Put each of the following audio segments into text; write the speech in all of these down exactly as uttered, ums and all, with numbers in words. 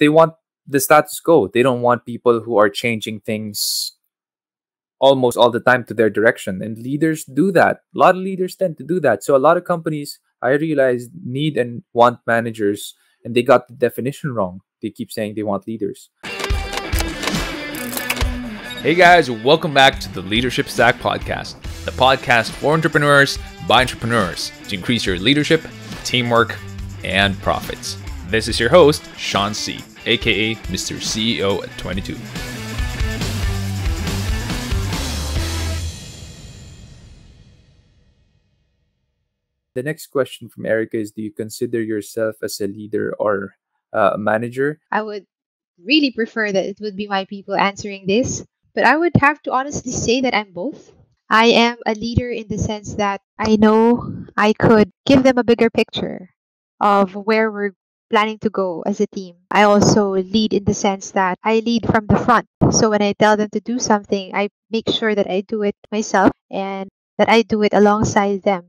they want the status quo. They don't want people who are changing things almost all the time to their direction. And leaders do that. A lot of leaders tend to do that. So a lot of companies, I realized, need and want managers, and they got the definition wrong. They keep saying they want leaders. Hey guys, welcome back to the Leadership Stack Podcast, the podcast for entrepreneurs by entrepreneurs to increase your leadership, teamwork, and profits. This is your host, Sean C., aka Mister C E O at twenty-two. The next question from Erica is, do you consider yourself as a leader or uh, a manager? I would really prefer that it would be my people answering this, but I would have to honestly say that I'm both. I am a leader in the sense that I know I could give them a bigger picture of where we're planning to go as a team. I also lead in the sense that I lead from the front. So when I tell them to do something, I make sure that I do it myself and that I do it alongside them.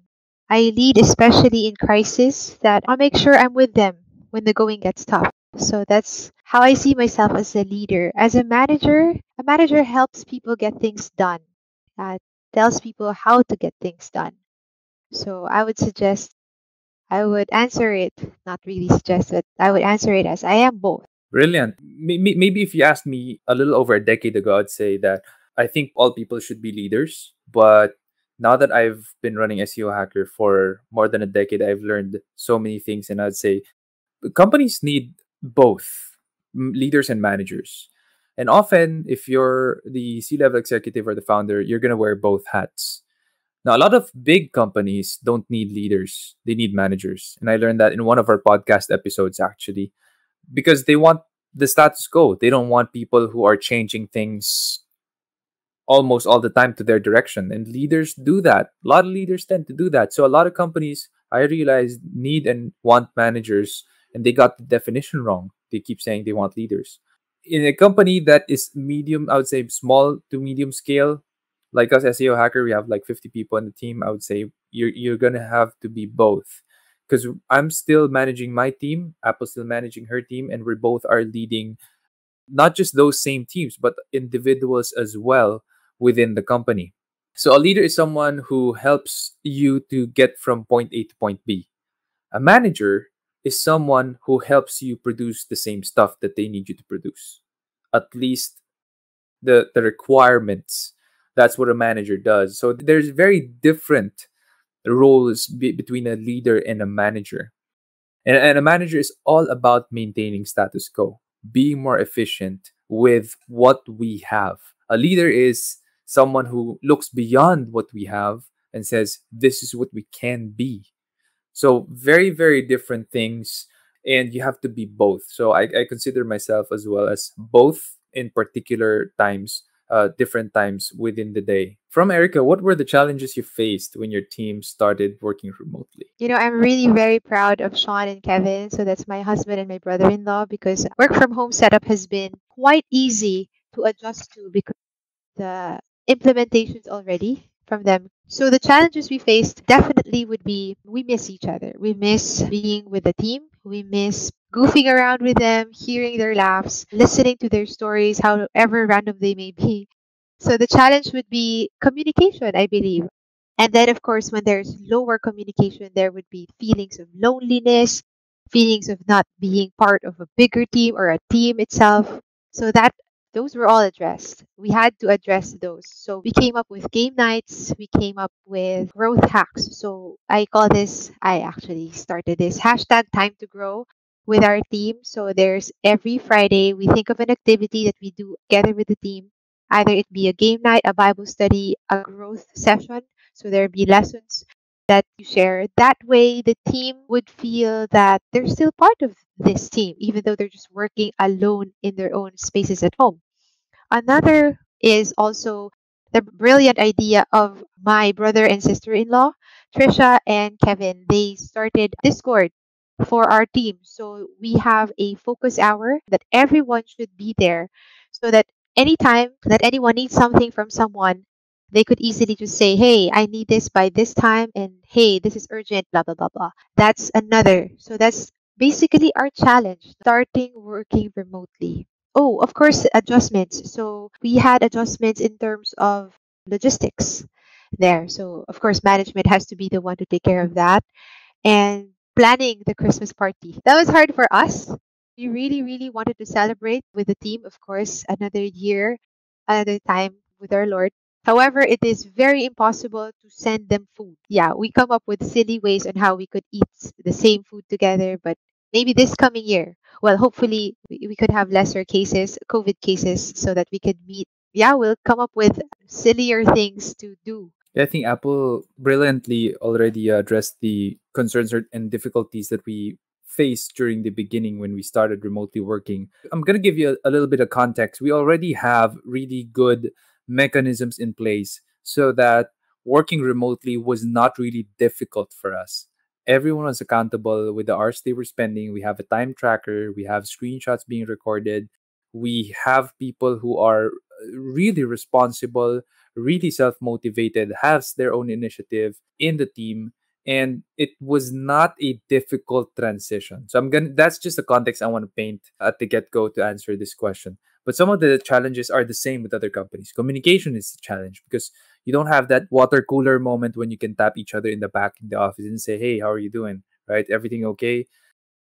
I lead especially in crisis, that I'll make sure I'm with them when the going gets tough. So that's how I see myself as a leader. As a manager, a manager helps people get things done, uh, tells people how to get things done. So I would suggest, I would answer it, not really suggest, but I would answer it as I am both. Brilliant. Maybe if you asked me a little over a decade ago, I'd say that I think all people should be leaders, but now that I've been running S E O Hacker for more than a decade, I've learned so many things, and I'd say companies need both leaders and managers. And often, if you're the C-level executive or the founder, you're going to wear both hats. Now, a lot of big companies don't need leaders. They need managers. And I learned that in one of our podcast episodes, actually, because they want the status quo. They don't want people who are changing things almost all the time to their direction. And leaders do that. A lot of leaders tend to do that. So a lot of companies, I realized, need and want managers, and they got the definition wrong. They keep saying they want leaders. In a company that is medium, I would say small to medium scale, like us, S E O Hacker, we have like fifty people on the team. I would say you're, you're going to have to be both, because I'm still managing my team, Apple's still managing her team, and we both are leading not just those same teams, but individuals as well within the company. So a leader is someone who helps you to get from point A to point B. A manager is someone who helps you produce the same stuff that they need you to produce. At least the, the requirements. That's what a manager does. So there's very different roles be between a leader and a manager. And, and a manager is all about maintaining status quo, being more efficient with what we have. A leader is someone who looks beyond what we have and says, this is what we can be. So very, very different things, and you have to be both. So I, I consider myself as well as both in particular times, uh, different times within the day. From Erica, what were the challenges you faced when your team started working remotely? You know, I'm really very proud of Sean and Kevin. So that's my husband and my brother-in-law, because work from home setup has been quite easy to adjust to because the implementation's already from them. So the challenges we faced definitely would be, we miss each other. We miss being with the team. We miss goofing around with them, hearing their laughs, listening to their stories, however random they may be. So the challenge would be communication, I believe. And then, of course, when there's lower communication, there would be feelings of loneliness, feelings of not being part of a bigger team or a team itself. So that Those were all addressed. We had to address those. So we came up with game nights. We came up with growth hacks. So I call this, I actually started this hashtag time to grow with our team. So there's every Friday, we think of an activity that we do together with the team. Either it be a game night, a Bible study, a growth session. So there'd be lessons that you share. That way, the team would feel that they're still part of this team, even though they're just working alone in their own spaces at home. Another is also the brilliant idea of my brother and sister-in-law, Trisha and Kevin. They started Discord for our team. So we have a focus hour that everyone should be there, so that anytime that anyone needs something from someone, they could easily just say, hey, I need this by this time, and hey, this is urgent, blah, blah, blah, blah. That's another. So that's basically our challenge starting working remotely. Oh, of course, adjustments. So we had adjustments in terms of logistics there. So, of course, management has to be the one to take care of that. And planning the Christmas party. That was hard for us. We really, really wanted to celebrate with the team, of course, another year, another time with our Lord. However, it is very impossible to send them food. Yeah, we come up with silly ways on how we could eat the same food together, but maybe this coming year, well, hopefully we could have lesser cases, COVID cases, so that we could meet. Yeah, we'll come up with sillier things to do. Yeah, I think Apple brilliantly already addressed the concerns and difficulties that we faced during the beginning when we started remotely working. I'm going to give you a, a little bit of context. We already have really good mechanisms in place so that working remotely was not really difficult for us. Everyone was accountable with the hours they were spending. We have a time tracker. We have screenshots being recorded. We have people who are really responsible, really self-motivated, has their own initiative in the team. And it was not a difficult transition. So I'm gonna that's just the context I want to paint at the get-go to answer this question. But some of the challenges are the same with other companies. Communication is a challenge because you don't have that water cooler moment when you can tap each other in the back in the office and say, hey, how are you doing? Right? Everything okay?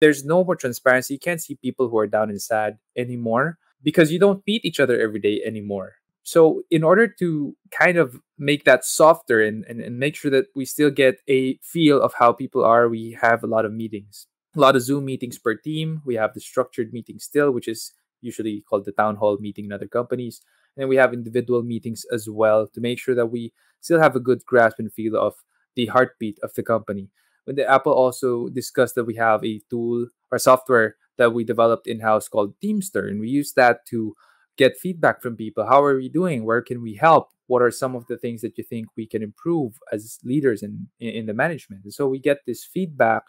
There's no more transparency. You can't see people who are down and sad anymore because you don't meet each other every day anymore. So in order to kind of make that softer and, and, and make sure that we still get a feel of how people are, we have a lot of meetings, a lot of Zoom meetings per team. We have the structured meeting still, which is usually called the town hall meeting in other companies. And then we have individual meetings as well to make sure that we still have a good grasp and feel of the heartbeat of the company. But the Apple also discussed that we have a tool or software that we developed in-house called Teamster, and we use that to get feedback from people. How are we doing? Where can we help? What are some of the things that you think we can improve as leaders in, in the management? And so we get this feedback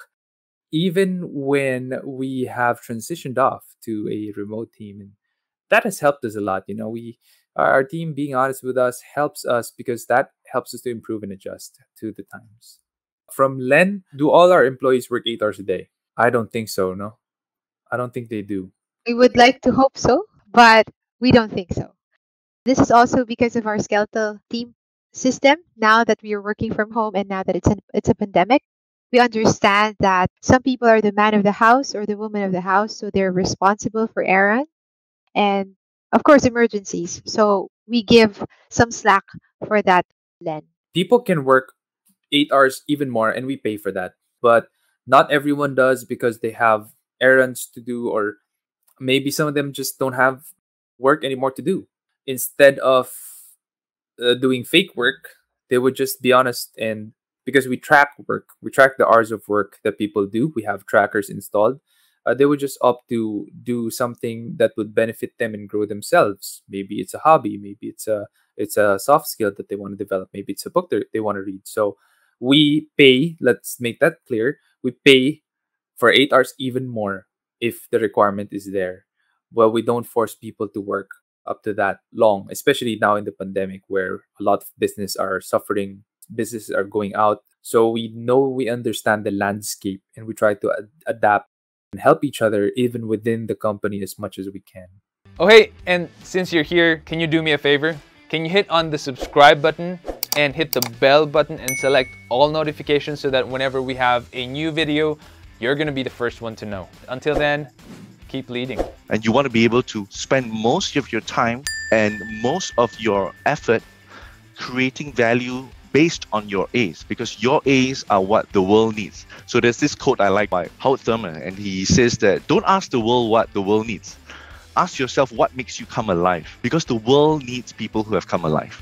even when we have transitioned off to a remote team. And that has helped us a lot. You know, we our team being honest with us helps us because that helps us to improve and adjust to the times. From Len, do all our employees work eight hours a day? I don't think so, no. I don't think they do. We would like to hope so, but we don't think so. This is also because of our skeletal team system. Now that we are working from home and now that it's, an, it's a pandemic, we understand that some people are the man of the house or the woman of the house, so they're responsible for errands and, of course, emergencies. So we give some slack for that, Len. People can work eight hours, even more, and we pay for that. But not everyone does because they have errands to do, or maybe some of them just don't have work anymore to do. Instead of uh, doing fake work, they would just be honest. And because we track work, we track the hours of work that people do, we have trackers installed, uh, they would just opt to do something that would benefit them and grow themselves. Maybe it's a hobby, maybe it's a it's a soft skill that they want to develop, maybe it's a book that they want to read. So we pay, let's make that clear, we pay for eight hours even more if the requirement is there. Well, we don't force people to work up to that long, especially now in the pandemic where a lot of businesses are suffering, businesses are going out. So we know, we understand the landscape, and we try to ad- adapt and help each other even within the company as much as we can. Oh, hey, and since you're here, can you do me a favor? Can you hit on the subscribe button and hit the bell button and select all notifications so that whenever we have a new video, you're going to be the first one to know. Until then, keep leading. And you want to be able to spend most of your time and most of your effort creating value based on your A's, because your A's are what the world needs. So there's this quote I like by Howard Thurman, and he says that don't ask the world what the world needs. Ask yourself what makes you come alive, because the world needs people who have come alive.